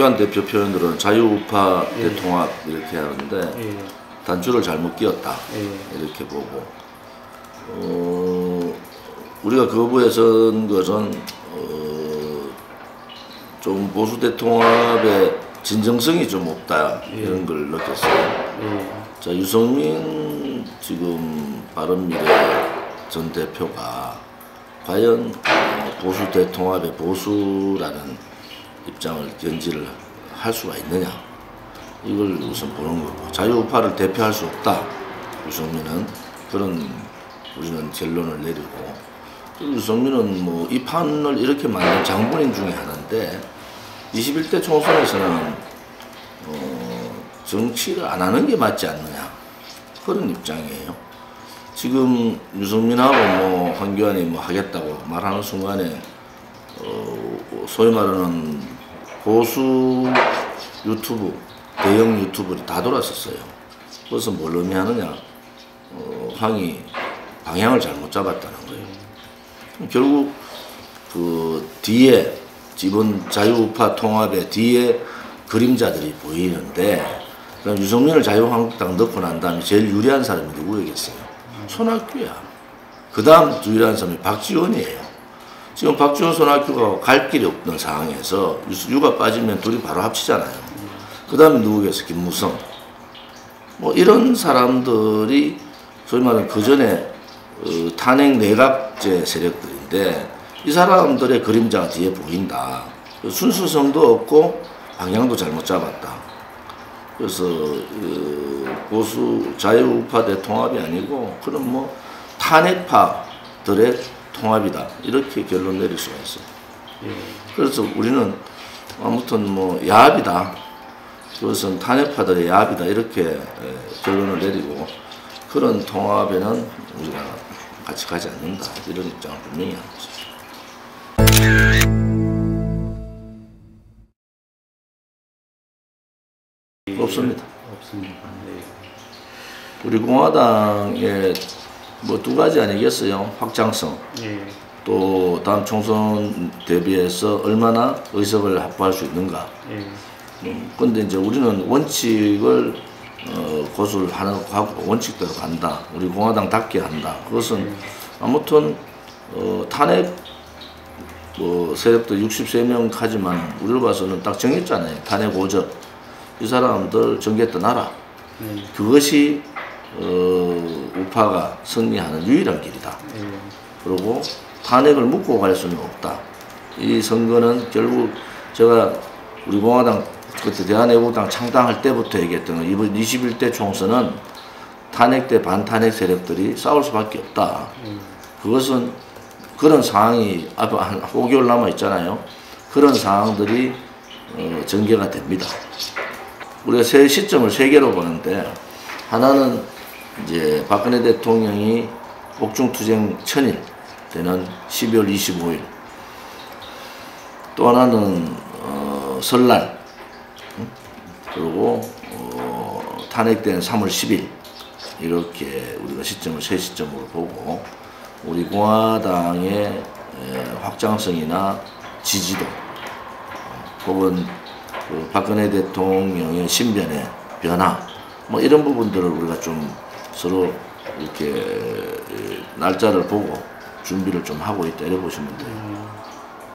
황교안 대표 표현으로는 자유우파 예. 대통합 이렇게 하는데 예. 단추를 잘못 끼웠다 예. 이렇게 보고 우리가 거부해선 것은 좀 보수 대통합의 진정성이 좀 없다 예. 이런 걸 느꼈어요. 예. 자 유승민 지금 바른미래 전 대표가 과연 보수 대통합의 보수라는 입장을 견지를 할 수가 있느냐 이걸 우선 보는 거고 자유우파를 대표할 수 없다 유승민은 그런 우리는 결론을 내리고 유승민은 뭐 이 판을 이렇게 만든 장본인 중에 하나인데 21대 총선에서는 정치를 안 하는 게 맞지 않느냐 그런 입장이에요. 지금 유승민하고 뭐 황교안이 뭐 하겠다고 말하는 순간에 소위 말하는 보수 유튜브 대형 유튜브를 다 돌았었어요. 그래서 뭘 의미하느냐 황이 방향을 잘못 잡았다는 거예요. 결국 그 뒤에 이번 자유우파 통합의 뒤에 그림자들이 보이는데 유승민을 자유한국당 넣고 난 다음에 제일 유리한 사람이 누구였겠어요? 손학규야. 그 다음 유일한 사람이 박지원이에요. 지금 박지원 손학규가 갈 길이 없는 상황에서 유가 빠지면 둘이 바로 합치잖아요. 그 다음에 누구겠어요? 김무성. 뭐 이런 사람들이 소위 말하는 그 전에 탄핵 내각제 세력들인데 이 사람들의 그림자가 뒤에 보인다. 순수성도 없고 방향도 잘못 잡았다. 그래서 보수 자유우파 대통합이 아니고 그런 뭐 탄핵파들의 통합이다 이렇게 결론 내릴 수가 있어요. 예. 그래서 우리는 아무튼 뭐 야합이다. 그것은 탄핵파들의 야합이다 이렇게 결론을 내리고 그런 통합에는 우리가 같이 가지 않는다 이런 입장을 분명히 하는 것입니다. 없습니다. 없습니다. 네. 우리 공화당의 뭐 두 가지 아니겠어요? 확장성. 네. 또 다음 총선 대비해서 얼마나 의석을 확보할 수 있는가. 그런데 네. 이제 우리는 원칙을 고수를 하고 원칙대로 간다. 우리 공화당답게 한다. 그것은 네. 아무튼 탄핵 세력도 63명 하지만 우리로 봐서는 딱 정했잖아요. 탄핵 5적. 이 사람들 정계 떠나라. 그것이 우파가 승리하는 유일한 길이다. 그리고 탄핵을 묶고 갈 수는 없다. 이 선거는 결국 제가 우리 공화당 그때 대한애국당 창당할 때부터 얘기했던 건 이번 21대 총선은 탄핵 대 반탄핵 세력들이 싸울 수밖에 없다. 그것은 그런 상황이 앞에 한 5개월 남아 있잖아요. 그런 상황들이 전개가 됩니다. 우리가 세 시점을 세 개로 보는데 하나는 이제 박근혜 대통령이 옥중투쟁 1000일 되는 12월 25일 또 하나는 설날 그리고 탄핵된 3월 10일 이렇게 우리가 시점을 세 시점으로 보고 우리 공화당의 확장성이나 지지도 혹은 그 박근혜 대통령의 신변의 변화 뭐 이런 부분들을 우리가 좀 서로 이렇게 날짜를 보고 준비를 좀 하고 있다 이래 보시면 돼요.